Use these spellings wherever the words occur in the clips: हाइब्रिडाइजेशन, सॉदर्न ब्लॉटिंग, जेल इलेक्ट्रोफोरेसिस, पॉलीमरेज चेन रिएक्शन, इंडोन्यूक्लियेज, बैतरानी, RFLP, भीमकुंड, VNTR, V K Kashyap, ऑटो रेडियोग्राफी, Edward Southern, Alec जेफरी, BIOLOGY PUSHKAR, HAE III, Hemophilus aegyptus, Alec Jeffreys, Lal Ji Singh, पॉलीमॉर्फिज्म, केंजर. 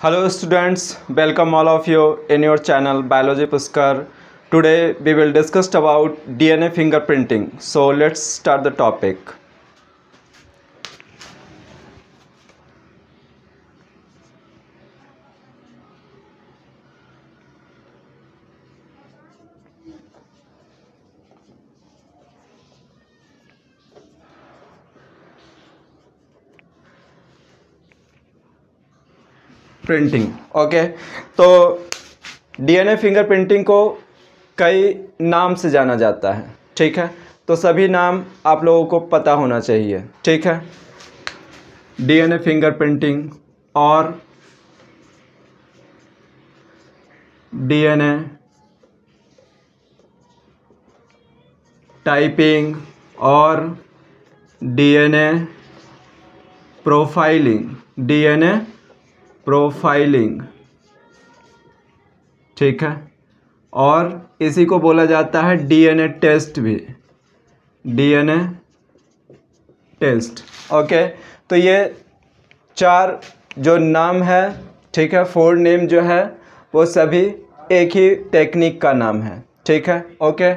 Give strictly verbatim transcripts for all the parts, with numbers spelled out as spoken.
Hello students, welcome all of you in your channel Biology Pushkar. Today we will discuss about D N A fingerprinting. So let's start the topic. Printing okay okay. तो DNA finger printing को कई नाम से जाना जाता है, ठीक है। तो सभी नाम आप लोगों को पता होना चाहिए, ठीक है। डीएनए फिंगर प्रिंटिंग और डीएनए टाइपिंग और डीएनए प्रोफाइलिंग, डीएनए प्रोफाइलिंग, ठीक है। और इसी को बोला जाता है डीएनए टेस्ट भी, डीएनए टेस्ट ओके। तो ये चार जो नाम है, ठीक है, फोर नेम जो है वो सभी एक ही टेक्निक का नाम है, ठीक है ओके।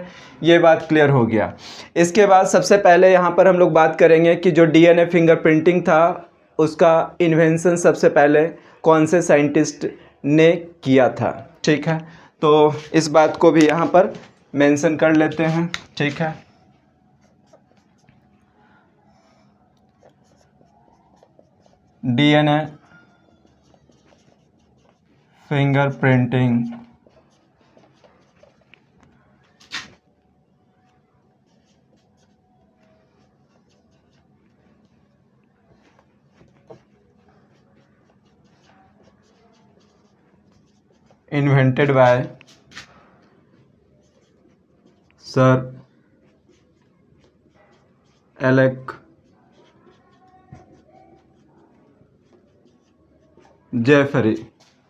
ये बात क्लियर हो गया। इसके बाद सबसे पहले यहाँ पर हम लोग बात करेंगे कि जो डीएनए फिंगरप्रिंटिंग था उसका इन्वेंशन सबसे पहले कौन से साइंटिस्ट ने किया था, ठीक है। तो इस बात को भी यहाँ पर मेंशन कर लेते हैं, ठीक है। DNA fingerprinting invented by Sir Alec जेफरी,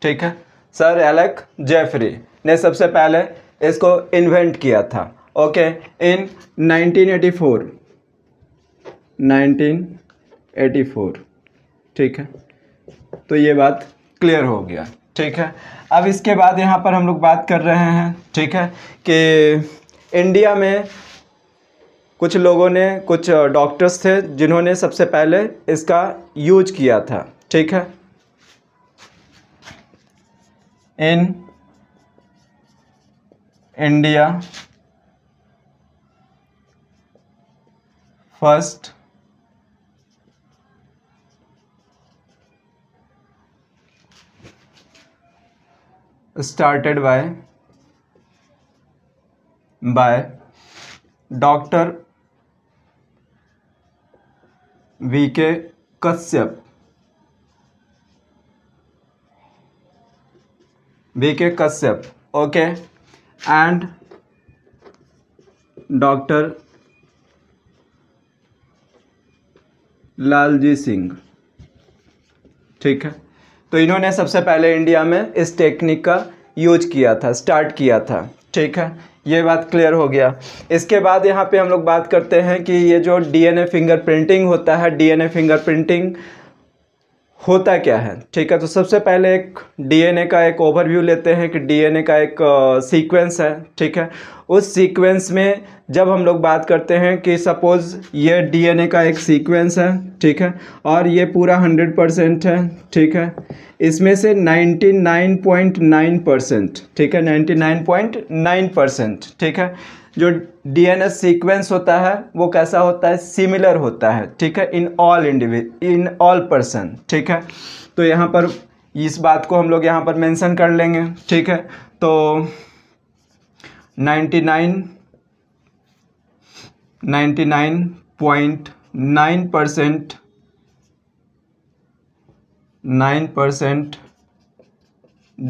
ठीक है। सर एलेक जेफरी ने सबसे पहले इसको इन्वेंट किया था okay in nineteen eighty four, nineteen eighty four, ठीक है। तो ये बात क्लियर हो गया, ठीक है। अब इसके बाद यहाँ पर हम लोग बात कर रहे हैं, ठीक है, कि इंडिया में कुछ लोगों ने, कुछ डॉक्टर्स थे जिन्होंने सबसे पहले इसका यूज किया था, ठीक है। In India first started by by Doctor V K Kashyap, V K Kashyap okay, and Doctor Lal Ji Singh, ठीक है। तो इन्होंने सबसे पहले इंडिया में इस टेक्निक का यूज किया था, स्टार्ट किया था, ठीक है। ये बात क्लियर हो गया। इसके बाद यहाँ पे हम लोग बात करते हैं कि ये जो डीएनए फिंगर प्रिंटिंग होता है, डीएनए फिंगर प्रिंटिंग होता क्या है, ठीक है। तो सबसे पहले एक डीएनए का एक ओवरव्यू लेते हैं कि डीएनए का एक सीक्वेंस है, ठीक है। उस सीक्वेंस में जब हम लोग बात करते हैं कि सपोज़ ये डीएनए का एक सीक्वेंस है, ठीक है, और ये पूरा हंड्रेड परसेंट है, ठीक है। इसमें से ninety nine point nine percent ठीक है ninety nine point nine percent ठीक है। जो डीएनए सीक्वेंस होता है वो कैसा होता है, सिमिलर होता है, ठीक है, in all individual, in all person, ठीक है। तो यहाँ पर इस बात को हम लोग यहाँ पर मेंशन कर लेंगे, ठीक है। तो ninety nine point nine percent nine percent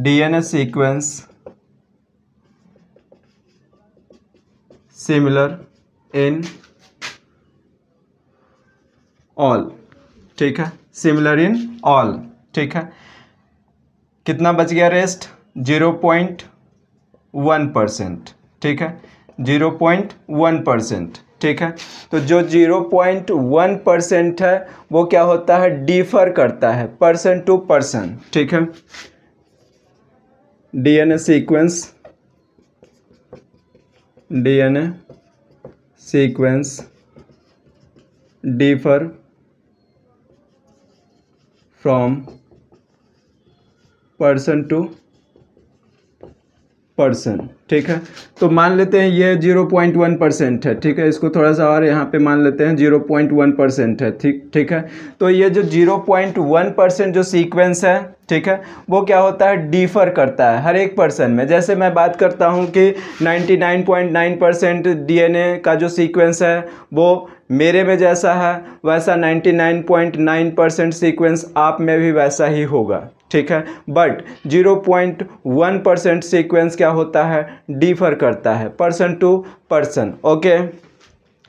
DNA sequence similar in all, ठीक है, सिमिलर इन ऑल, ठीक है। कितना बच गया rest, zero point one percent, ठीक है, ज़ीरो पॉइंट वन परसेंट। ठीक है। तो जो ज़ीरो पॉइंट वन परसेंट है वो क्या होता है, डिफर करता है पर्सन टू पर्सन, ठीक है। DNA sequence DNA sequence differ from person to percent, ठीक है। तो मान लेते हैं ये ज़ीरो पॉइंट वन परसेंट है, ठीक है। इसको थोड़ा सा और यहाँ पे मान लेते हैं ज़ीरो पॉइंट वन परसेंट है, ठीक ठीक है। तो ये जो ज़ीरो पॉइंट वन परसेंट जो सीक्वेंस है, ठीक है, वो क्या होता है, डिफर करता है हर एक पर्सन में। जैसे मैं बात करता हूँ कि निन्यानवे पॉइंट नौ परसेंट डीएनए का जो सीक्वेंस है वो मेरे में जैसा है, वैसा निन्यानवे पॉइंट नौ परसेंट सीक्वेंस आप में भी वैसा ही होगा, ठीक है। But zero point one percent sequence क्या होता है, डिफर करता है पर्सन टू पर्सन। ओके,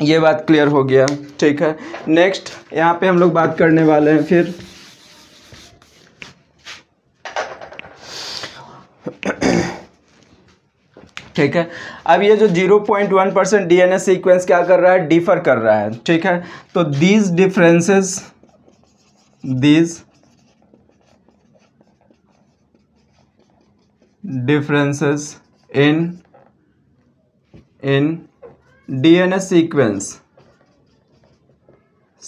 ये बात क्लियर हो गया, ठीक है। नेक्स्ट यहाँ पे हम लोग बात करने वाले हैं फिर ठीक है। अब ये जो zero point one percent DNA sequence क्या कर रहा है, डिफर कर रहा है, ठीक है। तो these differences these differences in in DNA sequence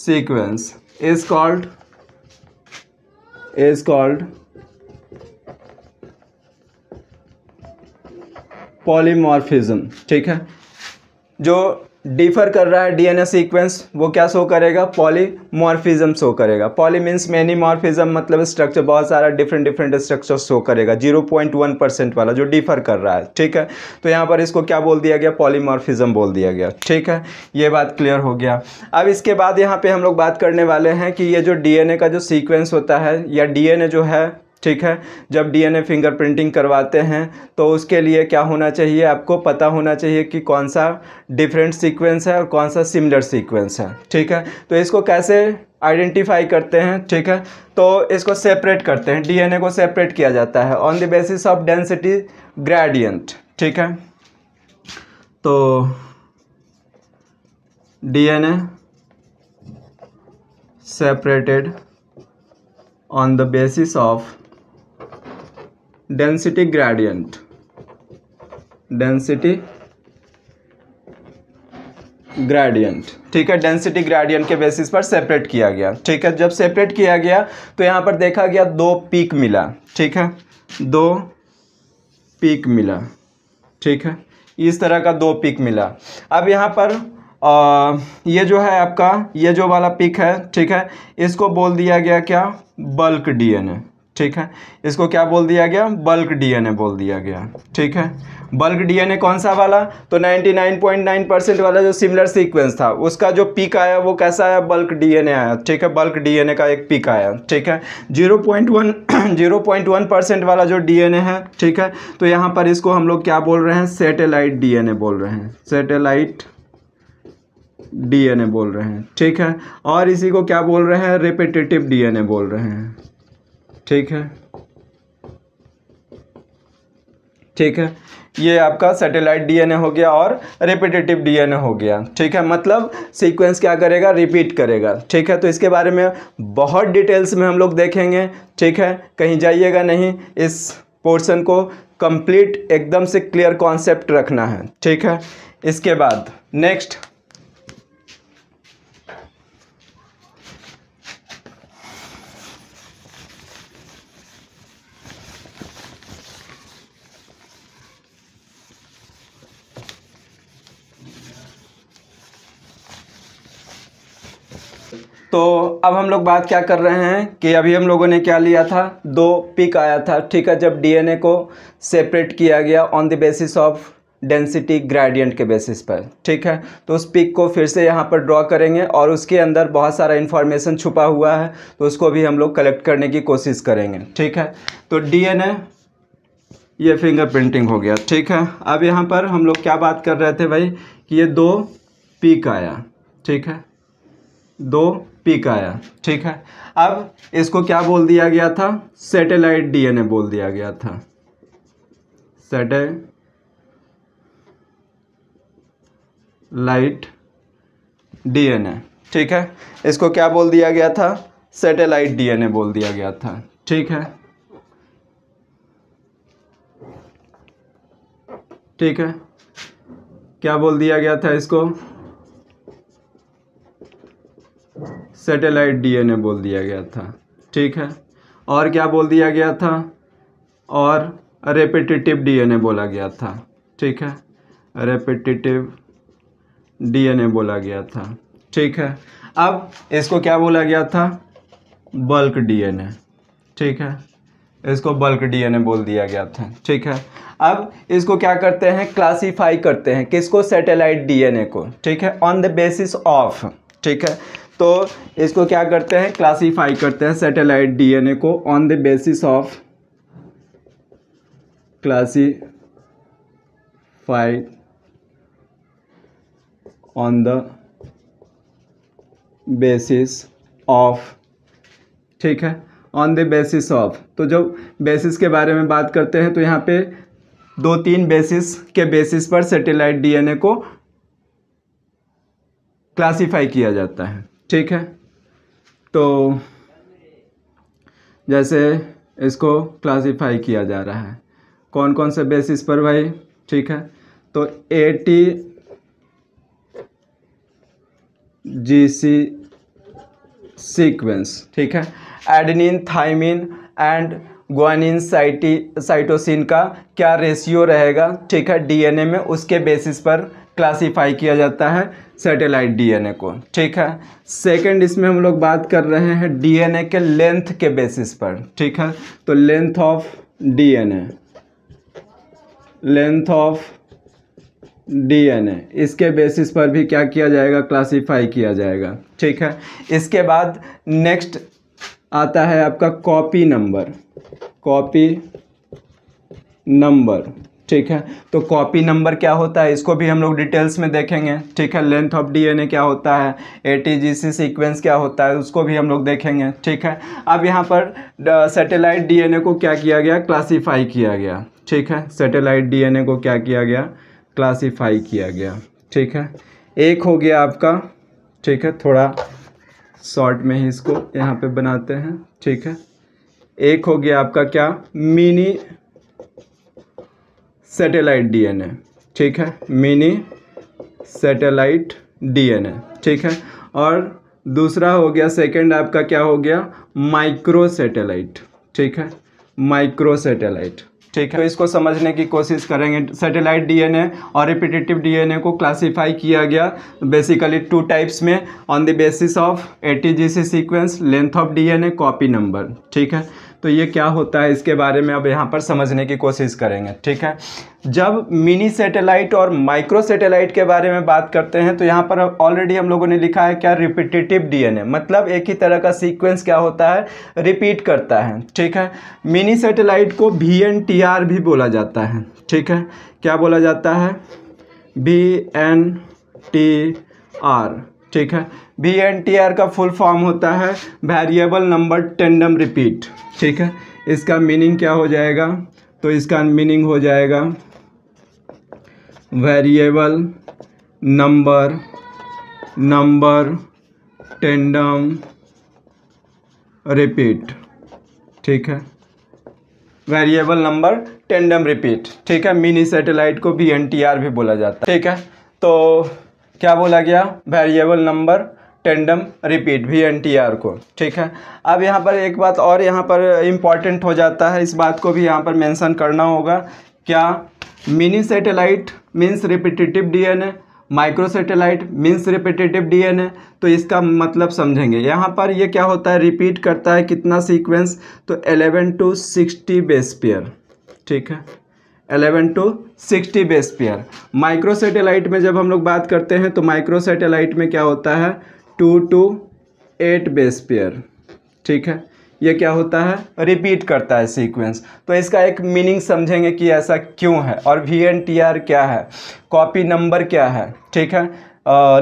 sequence is called is called पॉलीमॉर्फिज्म, ठीक है। जो डिफर कर रहा है डीएनए सीक्वेंस वो क्या शो करेगा, पॉलीमॉर्फिज्म शो करेगा। पॉली मीन्स मैनी, मॉर्फिज्म मतलब स्ट्रक्चर, बहुत सारा डिफरेंट डिफरेंट स्ट्रक्चर शो करेगा ज़ीरो पॉइंट वन परसेंट वाला जो डिफर कर रहा है, ठीक है। तो यहाँ पर इसको क्या बोल दिया गया, पॉलीमॉर्फिज्म बोल दिया गया, ठीक है। ये बात क्लियर हो गया। अब इसके बाद यहाँ पर हम लोग बात करने वाले हैं कि ये जो डीएनए का जो सीक्वेंस होता है या डीएनए जो है, ठीक है, जब डीएनए फिंगरप्रिंटिंग करवाते हैं तो उसके लिए क्या होना चाहिए, आपको पता होना चाहिए कि कौन सा डिफरेंट सीक्वेंस है और कौन सा सिमिलर सीक्वेंस है, ठीक है। तो इसको कैसे आइडेंटिफाई करते हैं, ठीक है, तो इसको सेपरेट करते हैं, डीएनए को सेपरेट किया जाता है on the basis of density gradient, ठीक है। तो DNA separated on the basis of density gradient density gradient, ठीक है। डेंसिटी ग्रेडियंट के बेसिस पर सेपरेट किया गया, ठीक है। जब सेपरेट किया गया तो यहाँ पर देखा गया दो पीक मिला, ठीक है, दो पीक मिला, ठीक है, इस तरह का दो पीक मिला। अब यहाँ पर आ, ये जो है आपका ये जो वाला पीक है, ठीक है, इसको बोल दिया गया क्या, बल्क डीएनए, ठीक है। इसको क्या बोल दिया गया, बल्क डीएनए बोल दिया गया, ठीक है। बल्क डीएनए कौन सा वाला, तो निन्यानवे पॉइंट नौ परसेंट वाला जो सिमिलर सीक्वेंस था उसका जो पीक आया वो कैसा आया, बल्क डीएनए आया, ठीक है। बल्क डीएनए का एक पीक आया, ठीक है। Zero point one zero point one percent वाला जो डीएनए है, ठीक है, तो यहाँ पर इसको हम लोग क्या बोल रहे हैं, सैटेलाइट डीएनए बोल रहे हैं, सैटेलाइट डीएनए बोल रहे हैं, ठीक है। और इसी को क्या बोल रहे हैं, रिपीटेटिव डीएनए बोल रहे हैं, ठीक है ठीक है। ये आपका सैटेलाइट डीएनए हो गया और रिपीटेटिव डीएनए हो गया, ठीक है, मतलब सीक्वेंस क्या करेगा, रिपीट करेगा, ठीक है। तो इसके बारे में बहुत डिटेल्स में हम लोग देखेंगे, ठीक है, कहीं जाइएगा नहीं। इस पोर्शन को कंप्लीट एकदम से क्लियर कॉन्सेप्ट रखना है, ठीक है। इसके बाद नेक्स्ट तो अब हम लोग बात क्या कर रहे हैं कि अभी हम लोगों ने क्या लिया था, दो पीक आया था, ठीक है, जब डीएनए को सेपरेट किया गया on the basis of density gradient के बेसिस पर, ठीक है। तो उस पीक को फिर से यहाँ पर ड्रॉ करेंगे और उसके अंदर बहुत सारा इन्फॉर्मेशन छुपा हुआ है तो उसको भी हम लोग कलेक्ट करने की कोशिश करेंगे, ठीक है। तो डीएनए ये फिंगर प्रिंटिंग हो गया, ठीक है। अब यहाँ पर हम लोग क्या बात कर रहे थे भाई कि ये दो पीक आया, ठीक है, दो पीक आया, ठीक है। अब इसको क्या बोल दिया गया था, सैटेलाइट डीएनए बोल दिया गया था, सैटेलाइट डीएनए, ठीक है। इसको क्या बोल दिया गया था? सैटेलाइट डीएनए बोल दिया गया था, ठीक है ठीक है क्या बोल दिया गया था इसको? सैटेलाइट डीएनए बोल दिया गया था, ठीक है। और क्या बोल दिया गया था? और रेपिटेटिव डीएनए बोला गया था, ठीक है, रेपिटेटिव डीएनए बोला गया था, ठीक है। अब इसको क्या बोला गया था? बल्क डीएनए, ठीक है, इसको बल्क डीएनए बोल दिया गया था, ठीक है। अब इसको क्या करते हैं? क्लासिफाई करते हैं, किसको? सैटेलाइट डीएनए को, ठीक है, ऑन द बेसिस ऑफ, ठीक है। तो इसको क्या करते हैं? क्लासिफाई करते हैं सैटेलाइट डीएनए को on the basis of classify on the basis of, ठीक है, ऑन द बेसिस ऑफ। तो जब बेसिस के बारे में बात करते हैं तो यहाँ पे दो तीन बेसिस के बेसिस पर सैटेलाइट डीएनए को क्लासिफाई किया जाता है, ठीक है। तो जैसे इसको क्लासिफाई किया जा रहा है कौन कौन से बेसिस पर भाई, ठीक है। तो ए टी जी सी सीक्वेंस, ठीक है, एडेनिन थाइमिन एंड ग्वानिन साइटी साइटोसिन का क्या रेशियो रहेगा, ठीक है, डीएनए में, उसके बेसिस पर क्लासिफाई किया जाता है सैटेलाइट डीएनए को, ठीक है। सेकंड, इसमें हम लोग बात कर रहे हैं डीएनए के लेंथ के बेसिस पर, ठीक है। तो length of DNA, length of DNA, इसके बेसिस पर भी क्या किया जाएगा? क्लासिफाई किया जाएगा, ठीक है। इसके बाद नेक्स्ट आता है आपका कॉपी नंबर, कॉपी नंबर, ठीक है। तो कॉपी नंबर क्या होता है, इसको भी हम लोग डिटेल्स में देखेंगे, ठीक है। लेंथ ऑफ डीएनए क्या होता है, एटीजीसी सीक्वेंस क्या होता है, उसको भी हम लोग देखेंगे, ठीक है। अब यहाँ पर सैटेलाइट डीएनए को क्या किया गया? क्लासिफाई किया गया, ठीक है। सैटेलाइट डीएनए को क्या किया गया? क्लासिफाई किया गया, ठीक है। एक हो गया आपका, ठीक है, थोड़ा शॉर्ट में ही इसको यहाँ पे बनाते हैं, ठीक है। एक हो गया आपका क्या? मिनी सैटेलाइट डीएनए, ठीक है, मिनी सैटेलाइट डीएनए, ठीक है। और दूसरा हो गया, सेकंड आपका क्या हो गया? माइक्रो सैटेलाइट, ठीक है, माइक्रो सैटेलाइट, ठीक है। तो इसको समझने की कोशिश करेंगे। सैटेलाइट डीएनए और रिपीटेटिव डीएनए को क्लासिफाई किया गया बेसिकली टू टाइप्स में, on the basis of ATGC sequence, length of DNA, copy number, ठीक है। तो ये क्या होता है, इसके बारे में अब यहाँ पर समझने की कोशिश करेंगे, ठीक है। जब मिनी सैटेलाइट और माइक्रो सैटेलाइट के बारे में बात करते हैं तो यहाँ पर ऑलरेडी हम लोगों ने लिखा है क्या? रिपीटेटिव डीएनए, मतलब एक ही तरह का सीक्वेंस क्या होता है? रिपीट करता है, ठीक है। मिनी सैटेलाइट को वी एन टी आर भी बोला जाता है, ठीक है, क्या बोला जाता है? वी एन टी आर, ठीक है। वी एन टी आर का फुल फॉर्म होता है वेरिएबल नंबर टेंडम रिपीट, ठीक है। इसका मीनिंग क्या हो जाएगा? तो इसका मीनिंग हो जाएगा variable number number tandem repeat, ठीक है, वेरिएबल नंबर टेंडम रिपीट, ठीक है। मिनी सैटेलाइट को वी एन टी आर भी बोला जाता है, ठीक है। तो क्या बोला गया? Variable number tandem repeat, V N T R को, ठीक है। अब यहाँ पर एक बात और यहाँ पर इम्पॉर्टेंट हो जाता है, इस बात को भी यहाँ पर मेंशन करना होगा, क्या mini satellite means repetitive DNA, micro satellite means repetitive DNA. तो इसका मतलब समझेंगे यहाँ पर, ये क्या होता है? रिपीट करता है कितना सीक्वेंस? तो eleven to sixty base pair, ठीक है, eleven to sixty base pair. Micro satellite में जब हम लोग बात करते हैं तो माइक्रो सैटेलाइट में क्या होता है? Two to eight base pair, ठीक है। ये क्या होता है? रिपीट करता है सीक्वेंस। तो इसका एक मीनिंग समझेंगे कि ऐसा क्यों है, और वी एन टी आर क्या है, कॉपी नंबर क्या है, ठीक है,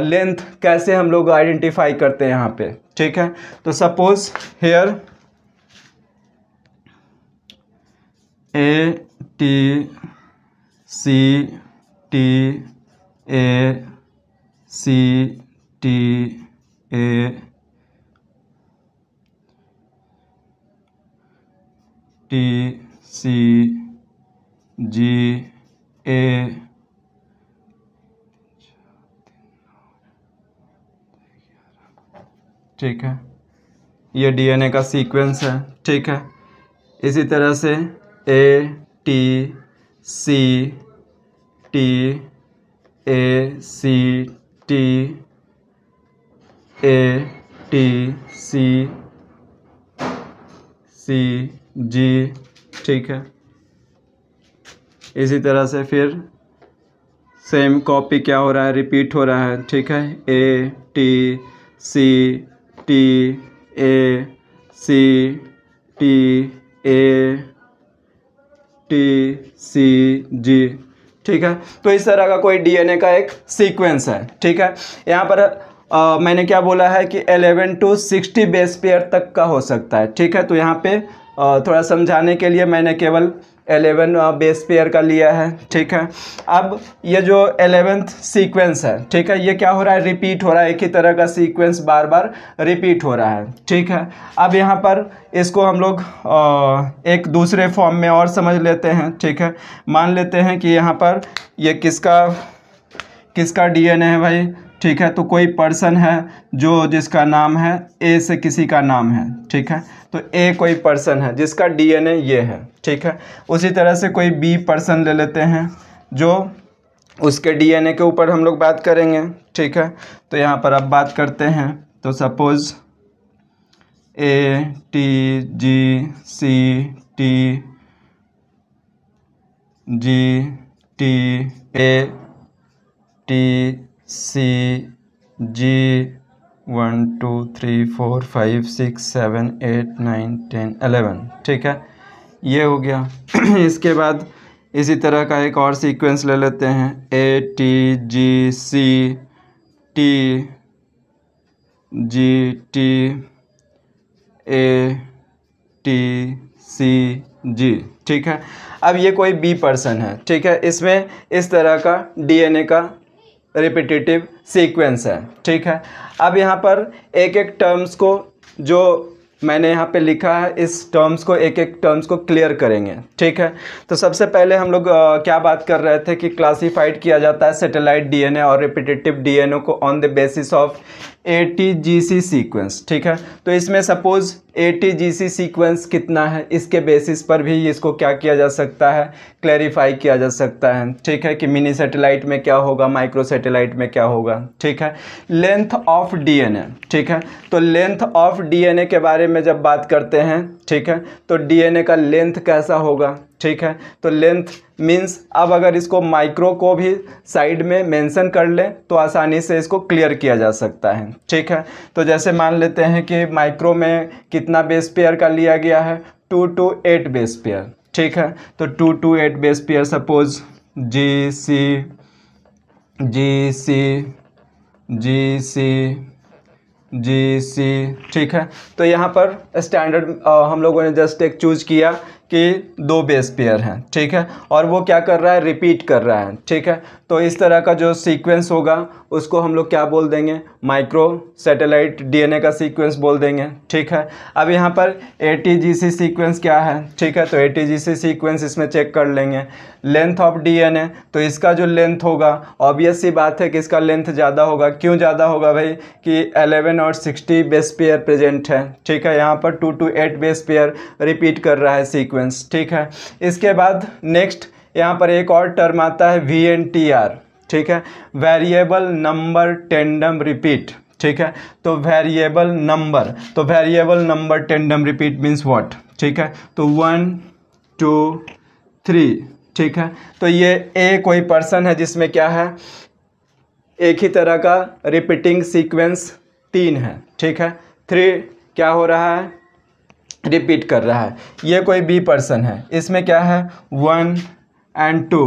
लेंथ uh, कैसे हम लोग आइडेंटिफाई करते हैं यहाँ पे, ठीक है। तो suppose here A T C T A C T A T C G A ठीक है, ये डीएनए का सीक्वेंस है। ठीक है, इसी तरह से A T C T A C T A T C C G ठीक है। इसी तरह से फिर सेम कॉपी क्या हो रहा है, रिपीट हो रहा है। ठीक है, A T C T A C T A T C G ठीक है। तो इस तरह का कोई डीएनए का एक सीक्वेंस है। ठीक है, यहाँ पर आ, मैंने क्या बोला है कि ग्यारह टू साठ बेस पेयर तक का हो सकता है। ठीक है, तो यहाँ पे आ, थोड़ा समझाने के लिए मैंने केवल ग्यारह बेस पेयर का लिया है। ठीक है, अब ये जो ग्यारहवां सीक्वेंस है, ठीक है, ये क्या हो रहा है, रिपीट हो रहा है। एक ही तरह का सीक्वेंस बार बार रिपीट हो रहा है। ठीक है, अब यहाँ पर इसको हम लोग आ, एक दूसरे फॉर्म में और समझ लेते हैं। ठीक है, मान लेते हैं कि यहाँ पर ये किसका किसका डीएनए है भाई। ठीक है, तो कोई पर्सन है जो जिसका नाम है ए से किसी का नाम है। ठीक है, तो ए कोई पर्सन है जिसका डीएनए ये है। ठीक है, उसी तरह से कोई बी पर्सन ले लेते हैं जो उसके डीएनए के ऊपर हम लोग बात करेंगे। ठीक है, तो यहाँ पर अब बात करते हैं, तो suppose A T G C T G T A T C G one two three four five six seven eight nine ten eleven ठीक है, ये हो गया। इसके बाद इसी तरह का एक और सीक्वेंस ले लेते हैं, A T G C T G T A T C G ठीक है। अब ये कोई बी पर्सन है। ठीक है, इसमें इस तरह का डीएनए का रिपीटेटिव सीक्वेंस है। ठीक है, अब यहाँ पर एक एक टर्म्स को जो मैंने यहाँ पे लिखा है, इस टर्म्स को एक एक टर्म्स को क्लियर करेंगे। ठीक है, तो सबसे पहले हम लोग क्या बात कर रहे थे कि क्लासिफाइड किया जाता है सैटेलाइट डीएनए और रिपीटेटिव डीएनए को on the basis of ATGC sequence. ठीक है, तो इसमें सपोज एटीजीसी सीक्वेंस कितना है, इसके बेसिस पर भी इसको क्या किया जा सकता है, क्लैरिफाई किया जा सकता है। ठीक है, कि मिनी सैटेलाइट में क्या होगा, माइक्रो सैटेलाइट में क्या होगा। ठीक है, लेंथ ऑफ डीएनए। ठीक है, तो लेंथ ऑफ डीएनए के बारे में जब बात करते हैं, ठीक है, तो डीएनए का लेंथ कैसा होगा। ठीक है, तो लेंथ मीन्स अब अगर इसको माइक्रो को भी साइड में मेंशन कर लें तो आसानी से इसको क्लियर किया जा सकता है। ठीक है, तो जैसे मान लेते हैं कि माइक्रो में कितना बेस पेयर का लिया गया है, two to eight base pair. ठीक है, तो two to eight base pair suppose G C G C G C G C ठीक है। तो यहाँ पर स्टैंडर्ड हम लोगों ने जस्ट एक चूज़ किया कि दो बेस पेयर हैं। ठीक है, और वो क्या कर रहा है, रिपीट कर रहा है। ठीक है, तो इस तरह का जो सीक्वेंस होगा उसको हम लोग क्या बोल देंगे, माइक्रो सैटेलाइट डीएनए का सीक्वेंस बोल देंगे। ठीक है, अब यहाँ पर एटीजीसी सीक्वेंस क्या है। ठीक है, तो एटीजीसी सीक्वेंस इसमें चेक कर लेंगे। लेंथ ऑफ डीएनए, तो इसका जो लेंथ होगा, ऑब्वियस सी बात है कि इसका लेंथ ज़्यादा होगा। क्यों ज़्यादा होगा भाई, कि एलेवन और सिक्सटी बेस पेयर प्रेजेंट है। ठीक है, यहाँ पर two to eight base pair repeat कर रहा है सीक्वेंस। ठीक है, इसके बाद नेक्स्ट यहाँ पर एक और टर्म आता है वी एन टी आर। ठीक है, वेरिएबल नंबर टेंडम रिपीट। ठीक है, तो वेरिएबल नंबर तो variable number tandem repeat means what. ठीक है, तो वन टू थ्री। ठीक है, तो ये ए कोई पर्सन है जिसमें क्या है, एक ही तरह का रिपीटिंग सीक्वेंस तीन है। ठीक है, थ्री क्या हो रहा है, रिपीट कर रहा है। ये कोई बी पर्सन है, इसमें क्या है, वन एंड टू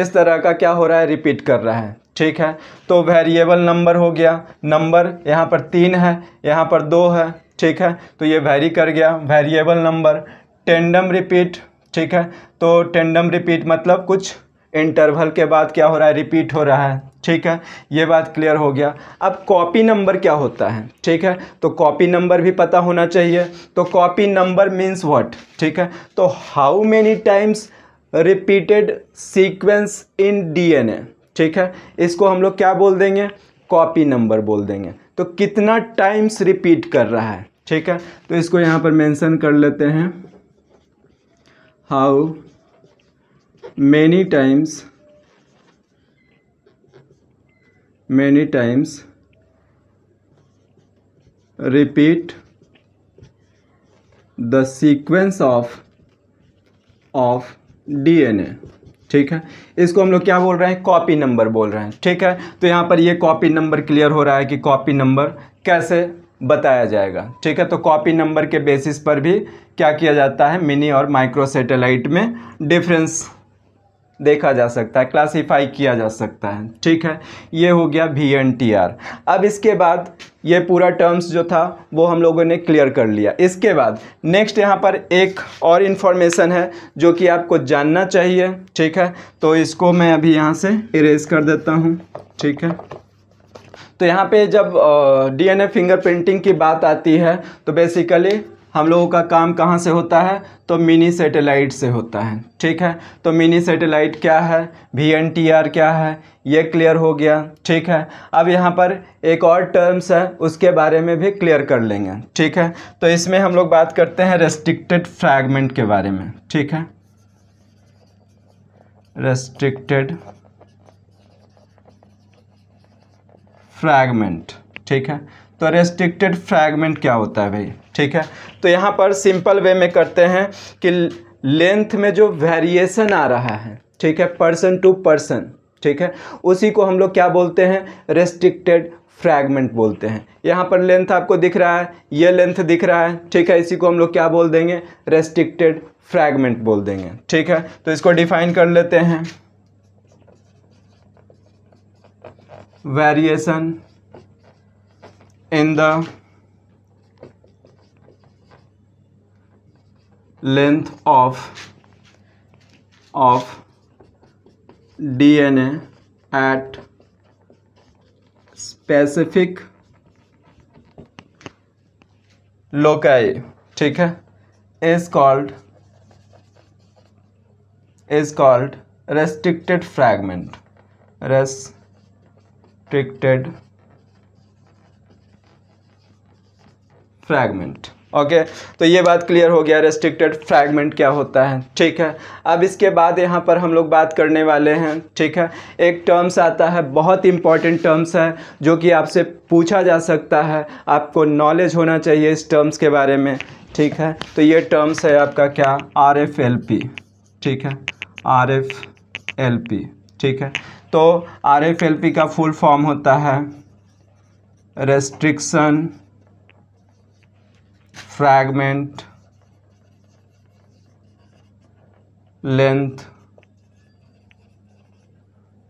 इस तरह का क्या हो रहा है, रिपीट कर रहा है। ठीक है, तो वेरिएबल नंबर हो गया, नंबर यहाँ पर तीन है, यहाँ पर दो है। ठीक है, तो ये वेरी कर गया वेरिएबल नंबर। टेंडम रिपीट, ठीक है, तो टेंडम रिपीट मतलब कुछ इंटरवल के बाद क्या हो रहा है, रिपीट हो रहा है। ठीक है, ये बात क्लियर हो गया। अब कॉपी नंबर क्या होता है, ठीक है, तो कॉपी नंबर भी पता होना चाहिए। तो कॉपी नंबर मीन्स व्हाट, ठीक है, तो how many times repeated sequence in DNA, ठीक है, इसको हम लोग क्या बोल देंगे, कॉपी नंबर बोल देंगे। तो कितना टाइम्स रिपीट कर रहा है, ठीक है, तो इसको यहाँ पर मेंशन कर लेते हैं, how many times many times repeat the sequence of of DNA, ठीक है, इसको हम लोग क्या बोल रहे हैं, कॉपी नंबर बोल रहे हैं। ठीक है, तो यहाँ पर ये कॉपी नंबर क्लियर हो रहा है कि कॉपी नंबर कैसे बताया जाएगा। ठीक है, तो कॉपी नंबर के बेसिस पर भी क्या किया जाता है, मिनी और माइक्रो सैटेलाइट में डिफरेंस देखा जा सकता है, क्लासीफाई किया जा सकता है। ठीक है, ये हो गया वी एन टी आर। अब इसके बाद ये पूरा टर्म्स जो था वो हम लोगों ने क्लियर कर लिया। इसके बाद नेक्स्ट यहाँ पर एक और इन्फॉर्मेशन है जो कि आपको जानना चाहिए। ठीक है, तो इसको मैं अभी यहाँ से इरेज कर देता हूँ। ठीक है, तो यहाँ पे जब डीएनए फिंगरप्रिंटिंग की बात आती है तो बेसिकली हम लोगों का काम कहाँ से होता है, तो मिनी सैटेलाइट से होता है। ठीक है, तो मिनी सैटेलाइट क्या है, वी एन टी आर क्या है, ये क्लियर हो गया। ठीक है, अब यहाँ पर एक और टर्म्स है उसके बारे में भी क्लियर कर लेंगे। ठीक है, तो इसमें हम लोग बात करते हैं रेस्ट्रिक्टेड फ्रैगमेंट के बारे में। ठीक है, रेस्ट्रिक्टेड फ्रैगमेंट, ठीक है, तो रेस्ट्रिक्टेड फ्रैगमेंट क्या होता है भाई। ठीक है, तो यहाँ पर सिंपल वे में करते हैं कि लेंथ में जो वेरिएशन आ रहा है, ठीक है, पर्सन टू पर्सन, ठीक है, उसी को हम लोग क्या बोलते हैं, रेस्ट्रिक्टेड फ्रैगमेंट बोलते हैं। यहाँ पर लेंथ आपको दिख रहा है, ये लेंथ दिख रहा है, ठीक है, इसी को हम लोग क्या बोल देंगे, रेस्ट्रिक्टेड फ्रैगमेंट बोल देंगे। ठीक है, तो इसको डिफाइन कर लेते हैं, variation in the length of of D N A at specific loci, ठीक है, is called is called restricted fragment, restricted fragment. Okay okay, तो ये बात क्लियर हो गया रेस्ट्रिक्टेड फ्रैगमेंट क्या होता है। ठीक है, अब इसके बाद यहाँ पर हम लोग बात करने वाले हैं। ठीक है, एक टर्म्स आता है, बहुत इंपॉर्टेंट टर्म्स है जो कि आपसे पूछा जा सकता है, आपको नॉलेज होना चाहिए इस टर्म्स के बारे में। ठीक है, तो ये टर्म्स है आपका क्या, आर एफ एल पी, ठीक है, आर एफ एल पी, ठीक है, तो आर एफ एल पी का फुल फॉर्म होता है रेस्ट्रिक्शन फ्रैगमेंट लेंथ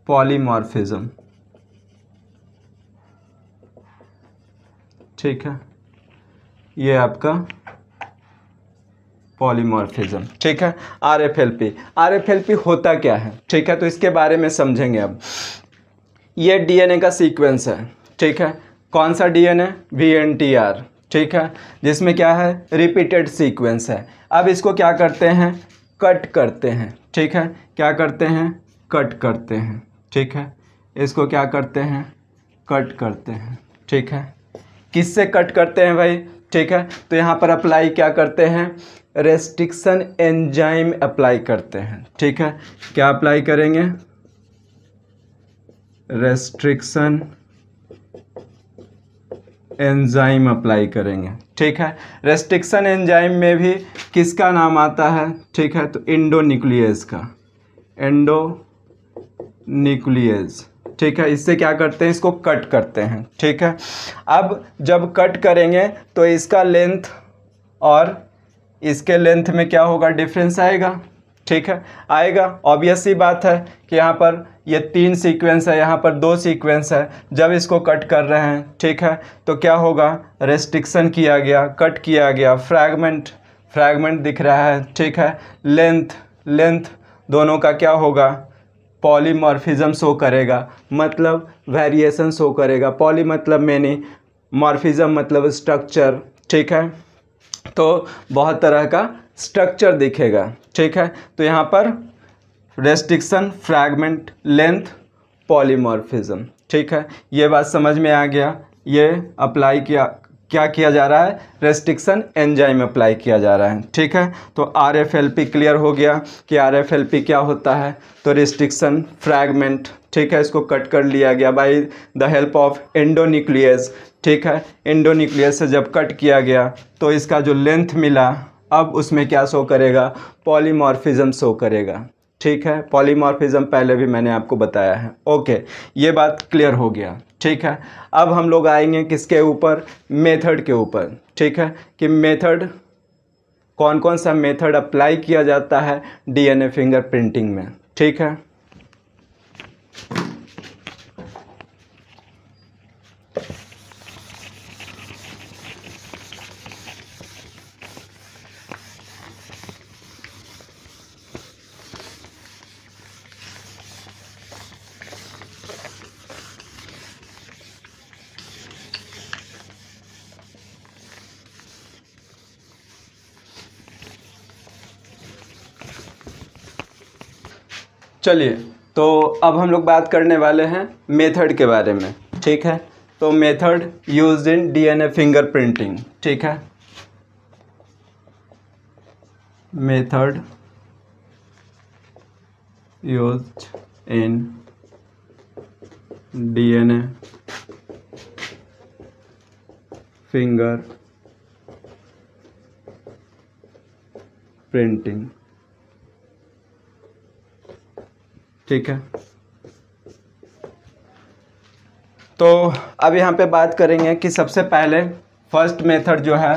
पॉलीमॉर्फिज्म। ठीक है, ये आपका पॉलीमॉर्फिज्म, ठीक है, R F L P. R F L P होता क्या है, ठीक है, तो इसके बारे में समझेंगे। अब ये डीएनए का सीक्वेंस है, ठीक है, कौन सा DNA, V N T R, ठीक है, जिसमें क्या है, रिपीटेड सीक्वेंस है। अब इसको क्या करते हैं, कट करते हैं। ठीक है, क्या करते हैं, कट करते हैं। ठीक है, इसको क्या करते हैं, कट करते हैं। ठीक है, किससे कट करते हैं भाई, ठीक है, तो यहाँ पर अप्लाई क्या करते हैं, रेस्ट्रिक्शन एंजाइम अप्लाई करते हैं। ठीक है, क्या अप्लाई करेंगे, रेस्ट्रिक्शन एंजाइम अप्लाई करेंगे। ठीक है, रेस्ट्रिक्शन एंजाइम में भी किसका नाम आता है, ठीक है, तो इंडोन्यूक्लियेज का, इंडोन्यूक्लियेज, ठीक है, इससे क्या करते हैं, इसको कट करते हैं। ठीक है, अब जब कट करेंगे तो इसका लेंथ और इसके लेंथ में क्या होगा, डिफरेंस आएगा। ठीक है, आएगा, ऑब्वियस सी बात है कि यहाँ पर ये तीन सीक्वेंस है, यहाँ पर दो सीक्वेंस है, जब इसको कट कर रहे हैं। ठीक है, तो क्या होगा, रेस्ट्रिक्शन किया गया, कट किया गया, फ्रैगमेंट फ्रैगमेंट दिख रहा है। ठीक है, लेंथ लेंथ दोनों का क्या होगा, पॉलीमॉर्फिज्म शो करेगा, मतलब वेरिएशन शो करेगा। पॉली मतलब मैनी, मॉर्फिज्म मतलब स्ट्रक्चर, ठीक है। तो बहुत तरह का स्ट्रक्चर दिखेगा, ठीक है। तो यहाँ पर रेस्ट्रिक्शन, फ्रैगमेंट, लेंथ, पॉलीमॉर्फिज्म, ठीक है। ये बात समझ में आ गया। ये अप्लाई किया, क्या किया जा रहा है, रेस्ट्रिक्शन एंजाइम अप्लाई किया जा रहा है, ठीक है। तो R F L P clear हो गया कि आर एफ एल पी क्या होता है। तो रेस्ट्रिक्शन फ्रैगमेंट, ठीक है, इसको कट कर लिया गया by the help of endonuclease, ठीक है। एंडोन्यूक्लियस से जब कट किया गया तो इसका जो लेंथ मिला, अब उसमें क्या शो करेगा, पॉलीमॉर्फिज्म शो करेगा, ठीक है। पॉलीमॉर्फिज्म पहले भी मैंने आपको बताया है। ओके, ये बात क्लियर हो गया, ठीक है। अब हम लोग आएंगे किसके ऊपर, मेथड के ऊपर, ठीक है, कि मेथड कौन कौन सा मेथड अप्लाई किया जाता है डीएनए फिंगर प्रिंटिंग में, ठीक है। चलिए, तो अब हम लोग बात करने वाले हैं मेथड के बारे में, ठीक है। तो method used in DNA finger printing, ठीक है। Method used in DNA finger printing, ठीक है। तो अब यहाँ पे बात करेंगे कि सबसे पहले फर्स्ट मेथड जो है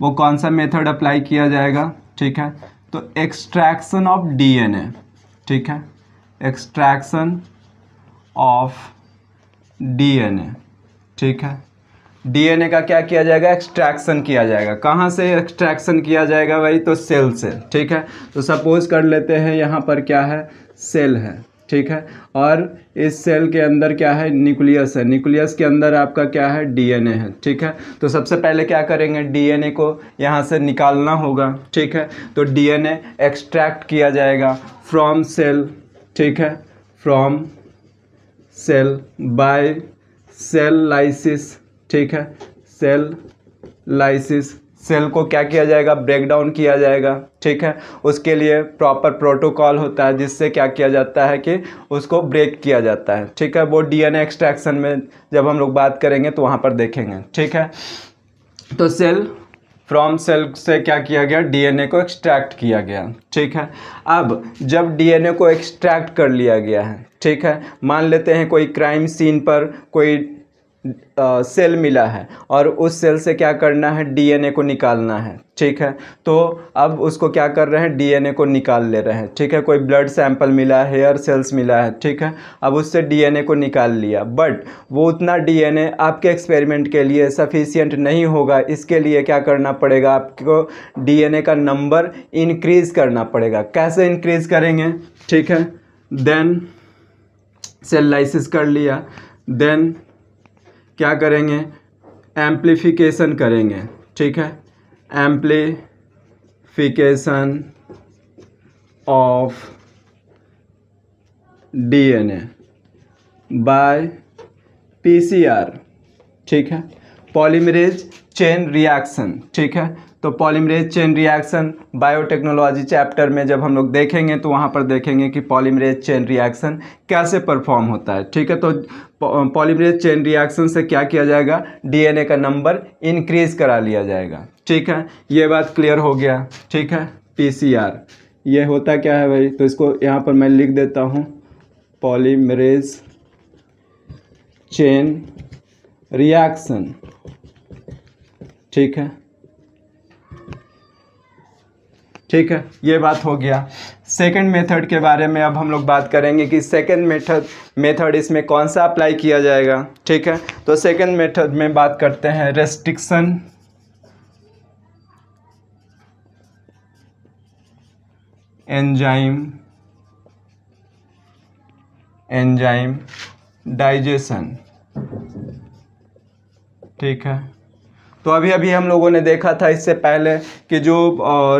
वो कौन सा मेथड अप्लाई किया जाएगा, ठीक है। तो एक्सट्रैक्शन ऑफ डीएनए, ठीक है, एक्सट्रैक्शन ऑफ डीएनए, ठीक है। डीएनए का क्या किया जाएगा, एक्सट्रैक्शन किया जाएगा। कहाँ से एक्सट्रैक्शन किया जाएगा भाई, तो सेल से, ठीक है। तो सपोज कर लेते हैं यहाँ पर क्या है, सेल है, ठीक है। और इस सेल के अंदर क्या है, न्यूक्लियस है। न्यूक्लियस के अंदर आपका क्या है, डीएनए है, ठीक है। तो सबसे पहले क्या करेंगे, डीएनए को यहाँ से निकालना होगा, ठीक है। तो डीएनए एक्सट्रैक्ट किया जाएगा फ्रॉम सेल, ठीक है, from cell by cell lysis, ठीक है, सेल लाइसिस। सेल को क्या किया जाएगा, ब्रेकडाउन किया जाएगा, ठीक है। उसके लिए प्रॉपर प्रोटोकॉल होता है जिससे क्या किया जाता है कि उसको ब्रेक किया जाता है, ठीक है। वो डीएनए एक्सट्रैक्शन में जब हम लोग बात करेंगे तो वहाँ पर देखेंगे, ठीक है। तो सेल, फ्रॉम सेल से क्या किया गया, डीएनए को एक्सट्रैक्ट किया गया, ठीक है। अब जब डीएनए को एक्सट्रैक्ट कर लिया गया है, ठीक है, मान लेते हैं कोई क्राइम सीन पर कोई आ, सेल मिला है और उस सेल से क्या करना है, डीएनए को निकालना है, ठीक है। तो अब उसको क्या कर रहे हैं, डीएनए को निकाल ले रहे हैं, ठीक है। कोई ब्लड सैंपल मिला है, हेयर सेल्स मिला है, ठीक है। अब उससे डीएनए को निकाल लिया, बट वो उतना डीएनए आपके एक्सपेरिमेंट के लिए सफिशिएंट नहीं होगा। इसके लिए क्या करना पड़ेगा, आपको डीएनए का नंबर इंक्रीज़ करना पड़ेगा। कैसे इंक्रीज़ करेंगे, ठीक है। देन सेल लाइसिस कर लिया, देन क्या करेंगे, एम्प्लीफिकेशन करेंगे, ठीक है। Amplification of DNA by PCR, ठीक है, पॉलीमरेज चेन रिएक्शन, ठीक है। तो पॉलीमरेज चेन रिएक्शन biotechnology chapter में जब हम लोग देखेंगे तो वहाँ पर देखेंगे कि पॉलीमरेज चेन रिएक्शन कैसे परफॉर्म होता है, ठीक है। तो पॉलीमरेज चेन रिएक्शन से क्या किया जाएगा, डीएनए का नंबर इंक्रीज़ करा लिया जाएगा, ठीक है। ये बात क्लियर हो गया, ठीक है। पीसीआर ये होता क्या है भाई, तो इसको यहाँ पर मैं लिख देता हूँ, पॉलीमरेज चेन रिएक्शन, ठीक है, ठीक है। ये बात हो गया। सेकंड मेथड के बारे में अब हम लोग बात करेंगे कि सेकंड मेथड मेथड इसमें कौन सा अप्लाई किया जाएगा, ठीक है। तो सेकंड मेथड में बात करते हैं रेस्ट्रिक्शन एंजाइम एंजाइम डाइजेशन। ठीक है, तो अभी अभी हम लोगों ने देखा था इससे पहले कि जो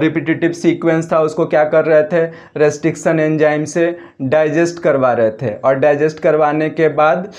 रिपीटेटिव सीक्वेंस था उसको क्या कर रहे थे, रेस्ट्रिक्शन एंजाइम से डाइजेस्ट करवा रहे थे। और डाइजेस्ट करवाने के बाद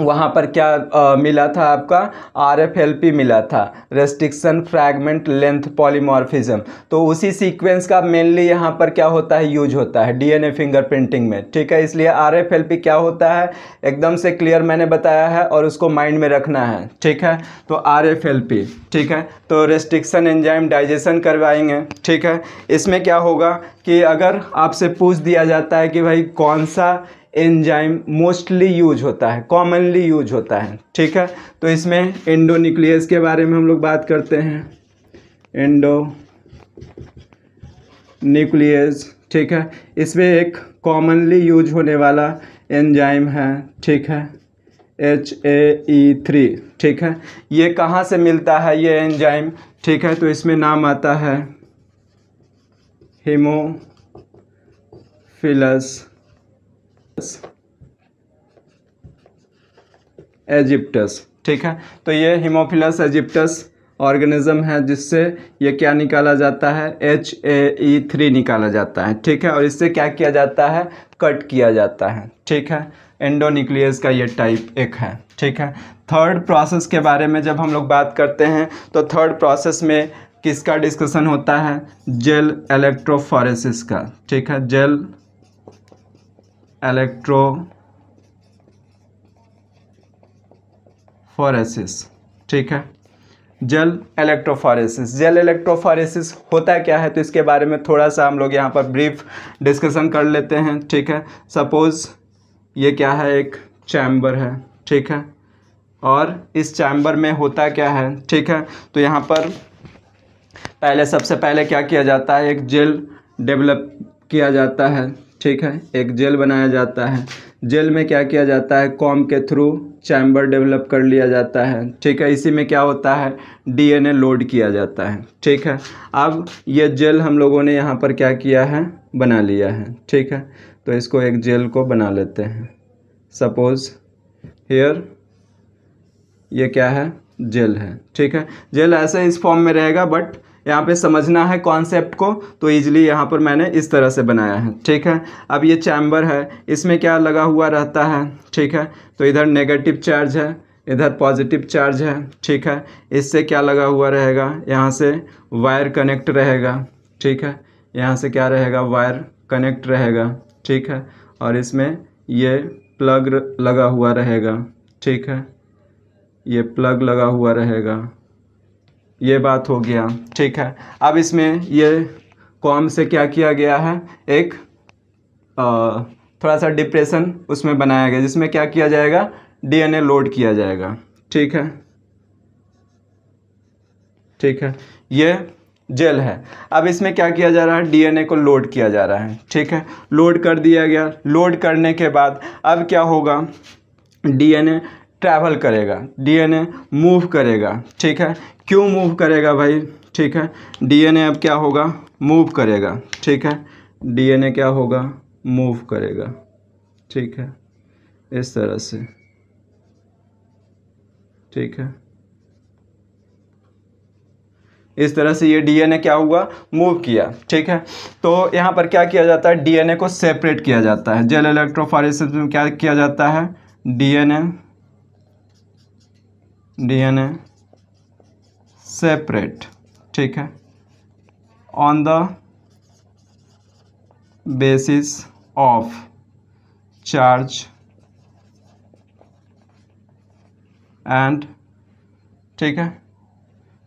वहाँ पर क्या आ, मिला था आपका आर एफ एल पी मिला था, रेस्ट्रिक्शन फ्रैगमेंट लेंथ पॉलीमॉर्फिज्म। तो उसी सीक्वेंस का मेनली यहाँ पर क्या होता है, यूज होता है डी एन ए फिंगरप्रिंटिंग में। ठीक है, इसलिए आर एफ एल पी क्या होता है एकदम से क्लियर मैंने बताया है और उसको माइंड में रखना है। ठीक है, तो आर एफ एल पी, ठीक है, तो रेस्ट्रिक्शन एंजाइम डाइजेशन करवाएंगे। ठीक है, इसमें क्या होगा कि अगर आपसे पूछ दिया जाता है कि भाई कौन सा एंजाइम मोस्टली यूज होता है, कॉमनली यूज होता है, ठीक है, तो इसमें एंडोन्यूक्लियस के बारे में हम लोग बात करते हैं, एंडोन्यूक्लियस। ठीक है, इसमें एक कॉमनली यूज होने वाला एंजाइम है, ठीक है, एच ए ई थ्री। ठीक है, ये कहाँ से मिलता है ये एंजाइम, ठीक है, तो इसमें नाम आता है हीमोफिलस एजिप्टस। ठीक है, तो ये हीमोफिलस एजिप्टस ऑर्गेनिज्म है जिससे ये क्या निकाला जाता है, एच ए ई थ्री निकाला जाता है। ठीक है, और इससे क्या किया जाता है, कट किया जाता है। ठीक है, एंडोन्यूक्लियस का ये टाइप एक है। ठीक है, थर्ड प्रोसेस के बारे में जब हम लोग बात करते हैं तो थर्ड प्रोसेस में किसका डिस्कशन होता है, जेल इलेक्ट्रोफोरेसिस का। ठीक है, जेल इलेक्ट्रोफोरेसिस। ठीक है, जेल इलेक्ट्रोफोरेसिस, जेल इलेक्ट्रोफोरेसिस होता क्या है, तो इसके बारे में थोड़ा सा हम लोग यहाँ पर ब्रीफ डिस्कशन कर लेते हैं। ठीक है, सपोज ये क्या है, एक चैम्बर है। ठीक है, और इस चैम्बर में होता क्या है, ठीक है, तो यहाँ पर पहले सबसे पहले क्या किया जाता है, एक जेल डेवलप किया जाता है। ठीक है, एक जेल बनाया जाता है, जेल में क्या किया जाता है, कॉम के थ्रू चैम्बर डेवलप कर लिया जाता है। ठीक है, इसी में क्या होता है, डी एन ए लोड किया जाता है। ठीक है, अब ये जेल हम लोगों ने यहाँ पर क्या किया है, बना लिया है। ठीक है, तो इसको एक जेल को बना लेते हैं, सपोज हियर ये क्या है, जेल है। ठीक है, जेल ऐसे इस फॉर्म में रहेगा, बट यहाँ पे समझना है कॉन्सेप्ट को, तो इजीली यहाँ पर मैंने इस तरह से बनाया है। ठीक है, अब ये चैम्बर है, इसमें क्या लगा हुआ रहता है, ठीक है, तो इधर नेगेटिव चार्ज है, इधर पॉजिटिव चार्ज है। ठीक है, इससे क्या लगा हुआ रहेगा, यहाँ से वायर कनेक्ट रहेगा। ठीक है, यहाँ से क्या रहेगा, वायर कनेक्ट रहेगा। ठीक है, और इसमें ये प्लग लगा हुआ रहेगा। ठीक है, ये प्लग लगा हुआ रहेगा, ये बात हो गया। ठीक है, अब इसमें ये कॉम से क्या किया गया है, एक आ, थोड़ा सा डिप्रेशन उसमें बनाया गया जिसमें क्या किया जाएगा, डी एन ए लोड किया जाएगा। ठीक है, ठीक है, ये जेल है। अब इसमें क्या किया जा रहा है, डी एन ए को लोड किया जा रहा है। ठीक है, लोड कर दिया गया, लोड करने के बाद अब क्या होगा, डी एन ए ट्रैवल करेगा, डी एन ए मूव करेगा। ठीक है, क्यों मूव करेगा भाई, ठीक है, डी एन ए अब क्या होगा, मूव करेगा। ठीक है, डी एन ए क्या होगा, मूव करेगा। ठीक है, इस तरह से। ठीक है, इस तरह से ये डी एन ए क्या हुआ, मूव किया। ठीक है, तो यहाँ पर क्या किया जाता है, डी एन ए को सेपरेट किया जाता है। जेल इलेक्ट्रोफोरेसिस में क्या किया जाता है, D N A D N A separate. ठीक है, on the basis of charge and, ठीक है,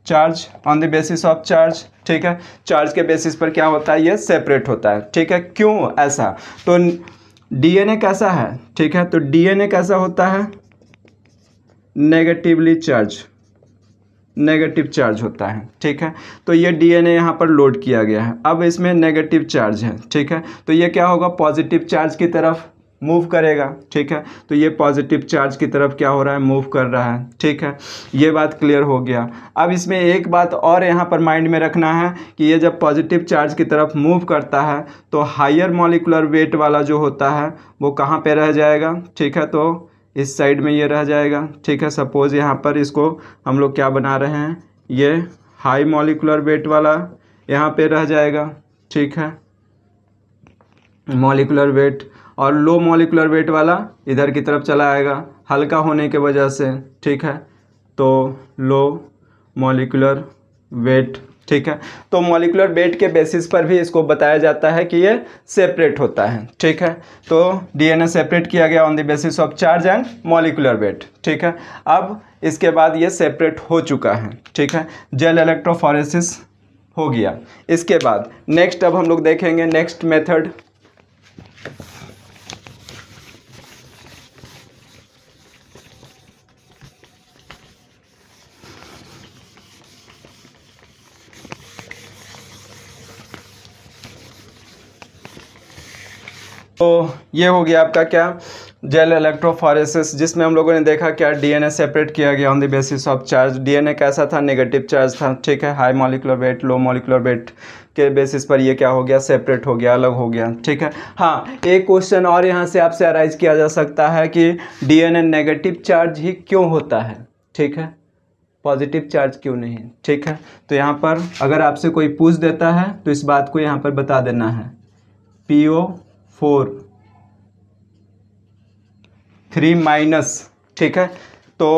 charge on the basis of charge. ठीक है, चार्ज के बेसिस पर क्या होता है, ये सेपरेट होता है। ठीक है, क्यों ऐसा, तो डी एन ए कैसा है, ठीक है, तो डी एन ए कैसा होता है, नेगेटिवली चार्ज, नेगेटिव चार्ज होता है। ठीक है, तो ये डी एन ए यहाँ पर लोड किया गया है, अब इसमें नेगेटिव चार्ज है। ठीक है, तो ये क्या होगा, पॉजिटिव चार्ज की तरफ मूव करेगा। ठीक है, तो ये पॉजिटिव चार्ज की तरफ क्या हो रहा है, मूव कर रहा है। ठीक है, ये बात क्लियर हो गया। अब इसमें एक बात और यहाँ पर माइंड में रखना है कि ये जब पॉजिटिव चार्ज की तरफ मूव करता है तो हायर मॉलिकुलर वेट वाला जो होता है वो कहाँ पे रह जाएगा। ठीक है, तो इस साइड में ये रह जाएगा। ठीक है, सपोज़ यहाँ पर इसको हम लोग क्या बना रहे हैं, ये हाई मॉलिकुलर वेट वाला यहाँ पर रह जाएगा। ठीक है, मॉलिकुलर वेट, और लो मॉलिकुलर वेट वाला इधर की तरफ चला आएगा हल्का होने के वजह से। ठीक है, तो लो मॉलिकुलर वेट। ठीक है, तो मॉलिकुलर वेट के बेसिस पर भी इसको बताया जाता है कि ये सेपरेट होता है। ठीक है, तो डीएनए सेपरेट किया गया on the basis of charge and molecular weight. ठीक है, अब इसके बाद ये सेपरेट हो चुका है। ठीक है, जेल इलेक्ट्रोफोरेसिस हो गया। इसके बाद नेक्स्ट, अब हम लोग देखेंगे नेक्स्ट मेथड। तो ये हो गया आपका क्या, जेल इलेक्ट्रोफोरेसिस, जिसमें हम लोगों ने देखा क्या डीएनए सेपरेट किया गया on the basis of charge. DNA कैसा था, नेगेटिव चार्ज था। ठीक है, high molecular weight, low molecular weight के बेसिस पर ये क्या हो गया, सेपरेट हो गया, अलग हो गया। ठीक है, हाँ, एक क्वेश्चन और यहाँ से आपसे अराइज किया जा सकता है कि डीएनए नेगेटिव चार्ज ही क्यों होता है। ठीक है, पॉजिटिव चार्ज क्यों नहीं। ठीक है, तो यहाँ पर अगर आपसे कोई पूछ देता है तो इस बात को यहाँ पर बता देना है, P O four three minus. ठीक है, तो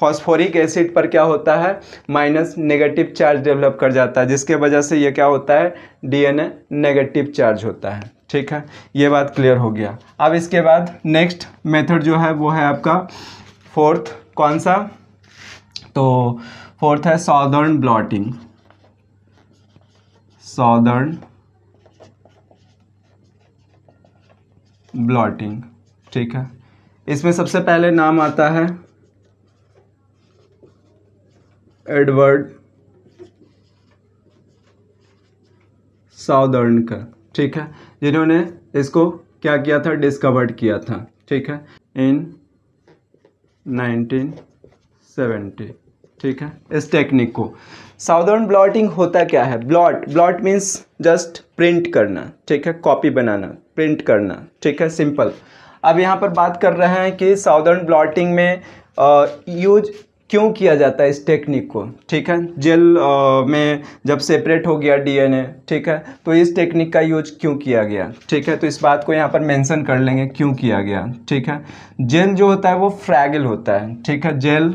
फॉस्फोरिक एसिड पर क्या होता है, माइनस नेगेटिव चार्ज डेवलप कर जाता है, जिसके वजह से ये क्या होता है, डीएनए नेगेटिव चार्ज होता है। ठीक है, ये बात क्लियर हो गया। अब इसके बाद नेक्स्ट मेथड जो है वो है आपका फोर्थ, कौन सा, तो फोर्थ है सॉदर्न ब्लॉटिंग। सॉदर्न ब्लॉटिंग। ठीक है, इसमें सबसे पहले नाम आता है एडवर्ड साउदर्न का। ठीक है, जिन्होंने इसको क्या किया था, डिस्कवर्ड किया था। ठीक है, इन नाइनटीन सेवेंटी। ठीक है, इस टेक्निक को साउदर्न ब्लॉटिंग होता क्या है, blot, blot means just print करना। ठीक है, कॉपी बनाना, प्रिंट करना। ठीक है, सिंपल। अब यहाँ पर बात कर रहे हैं कि साउदर्न ब्लॉटिंग में यूज क्यों किया जाता है इस टेक्निक को। ठीक है, जेल आ, में जब सेपरेट हो गया डीएनए, ठीक है, तो इस टेक्निक का यूज क्यों किया गया। ठीक है, तो इस बात को यहाँ पर मेंशन कर लेंगे क्यों किया गया। ठीक है, जेल जो होता है वो फ्रैगिल होता है। ठीक है, जेल